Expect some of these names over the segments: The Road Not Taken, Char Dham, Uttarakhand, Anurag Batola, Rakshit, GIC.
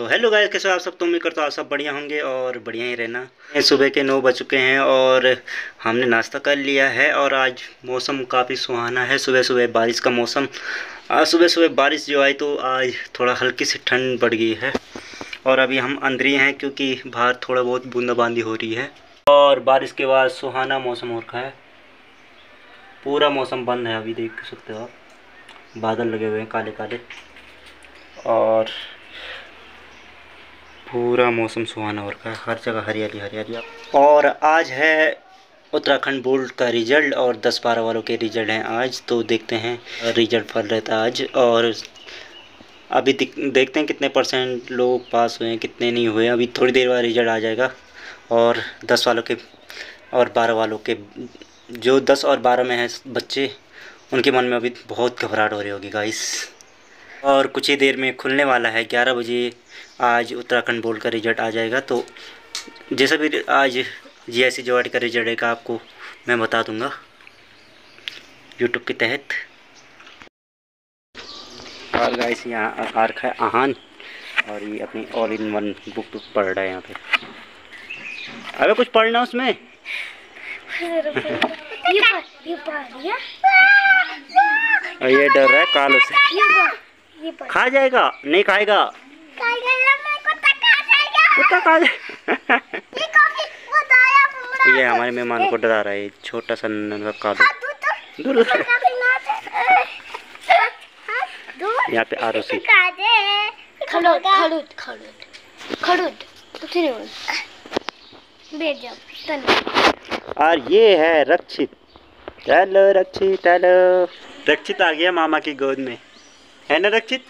तो hello guys, कैसे हो आप सब। तो उम्मीद करता हूँ आप सब बढ़िया होंगे और बढ़िया ही रहना। सुबह के 9 बज चुके हैं और हमने नाश्ता कर लिया है और आज मौसम काफ़ी सुहाना है। सुबह सुबह बारिश का मौसम, आज सुबह सुबह बारिश जो आई तो आज थोड़ा हल्की सी ठंड बढ़ गई है। और अभी हम अंदर ही हैं क्योंकि बाहर थोड़ा बहुत बूंदाबांदी हो रही है और बारिश के बाद सुहाना मौसम हो रखा है। पूरा मौसम बंद है, अभी देख सकते हो आप, बादल लगे हुए हैं काले काले और पूरा मौसम सुहाना हो रखा है, हर जगह हरियाली हरियाली। और आज है उत्तराखंड बोर्ड का रिजल्ट और 10-12 वालों के रिजल्ट हैं आज, तो देखते हैं रिजल्ट फल रहता है आज। और अभी देखते हैं कितने % लोग पास हुए हैं, कितने नहीं हुए। अभी थोड़ी देर बाद रिजल्ट आ जाएगा और 10 वालों के और 12 वालों के, जो 10 और 12 में हैं बच्चे, उनके मन में अभी बहुत घबराहट हो रही होगी गाइस। और कुछ ही देर में खुलने वाला है, 11 बजे आज उत्तराखंड बोर्ड का रिजल्ट आ जाएगा। तो जैसा भी आज GIC का रिजल्ट आएगा आपको मैं बता दूंगा यूट्यूब के तहत। और गाइस यहाँ आरका अहान और ये अपनी ऑल-इन-वन बुक पढ़ रहा है यहाँ पे। अबे कुछ पढ़ना उसमें ये डर रहा है काल उसे खा जाएगा, नहीं खाएगा कुत्ता ये हमारे मेहमान को डरा रहा है, छोटा सा कालू। यहाँ पे आरोसी और ये है रक्षित। हेलो रक्षित, हेलो रक्षित आ गया मामा की गोद में, है ना रक्षित।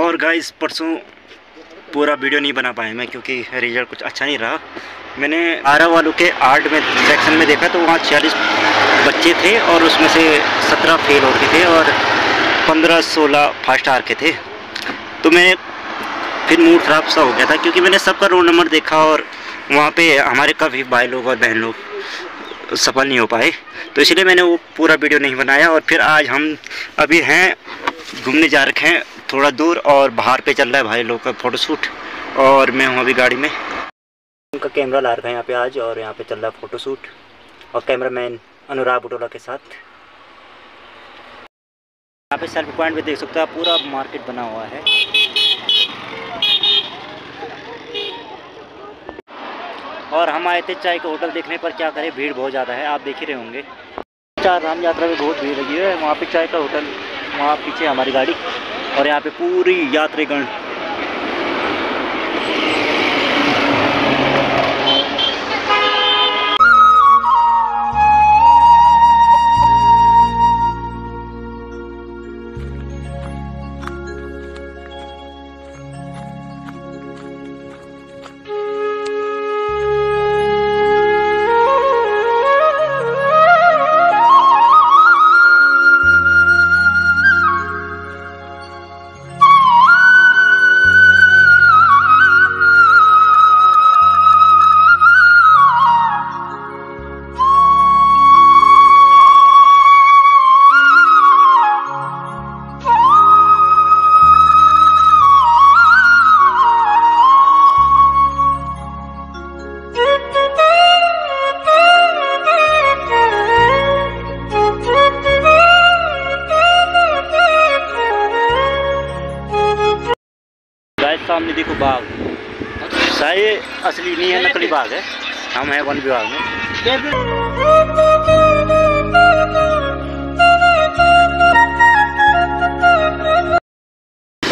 और गाइस परसों पूरा वीडियो नहीं बना पाया मैं क्योंकि रिजल्ट कुछ अच्छा नहीं रहा। मैंने 12 वालों के 8 में सेक्शन में देखा तो वहाँ 46 बच्चे थे और उसमें से 17 फेल हो रखे थे और 15-16 फर्स्ट आ रखे थे। तो मैं फिर मूड खराब सा हो गया था क्योंकि मैंने सबका रोल नंबर देखा और वहाँ पे हमारे काफ़ी भाई लोग और बहन लोग सफल नहीं हो पाए, तो इसलिए मैंने वो पूरा वीडियो नहीं बनाया। और फिर आज हम अभी हैं, घूमने जा रखे हैं थोड़ा दूर और बाहर पे चल रहा है भाई लोग का फ़ोटोशूट और मैं हूँ अभी गाड़ी में। उनका कैमरा ला रखा है यहाँ पे आज और यहाँ पे चल रहा है फ़ोटोशूट और कैमरामैन अनुराग बटोला के साथ। यहाँ पे सेल्फी पॉइंट पे देख सकते हो आप, पूरा मार्केट बना हुआ है। और हम आए थे चाय का होटल देखने पर, क्या करें भीड़ बहुत ज़्यादा है, आप देख ही रहे होंगे। चार धाम यात्रा में बहुत भीड़ लगी है, वहाँ पर चाय का होटल, वहाँ पीछे हमारी गाड़ी और यहाँ पे पूरी यात्रीगण। सामने देखो बाघ, सही असली नहीं है, नकली बाघ है। हम हैं वन विभाग में।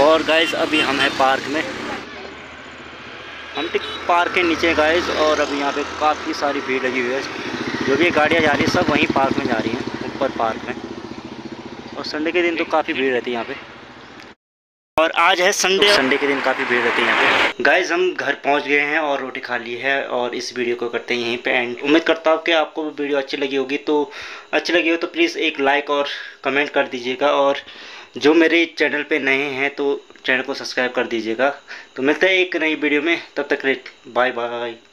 और गाइस अभी हम हैं पार्क में, हम टिक पार्क के नीचे गाइस। और अभी यहाँ पे काफ़ी सारी भीड़ लगी हुई है, जो भी गाड़ियाँ जा रही है सब वहीं पार्क में जा रही हैं, ऊपर पार्क में। और संडे के दिन तो काफ़ी भीड़ रहती है यहाँ पे। और आज है संडे, संडे के दिन काफ़ी भीड़ रहती है यहाँ पे। गाइज हम घर पहुँच गए हैं और रोटी खा ली है और इस वीडियो को करते हैं यहीं पे एंड। उम्मीद करता हूँ कि आपको वीडियो अच्छी लगी होगी, तो अच्छी लगी हो तो प्लीज़ एक लाइक और कमेंट कर दीजिएगा। और जो मेरे चैनल पे नए हैं तो चैनल को सब्सक्राइब कर दीजिएगा। तो मिलते हैं एक नई वीडियो में, तब तक बाय बाय।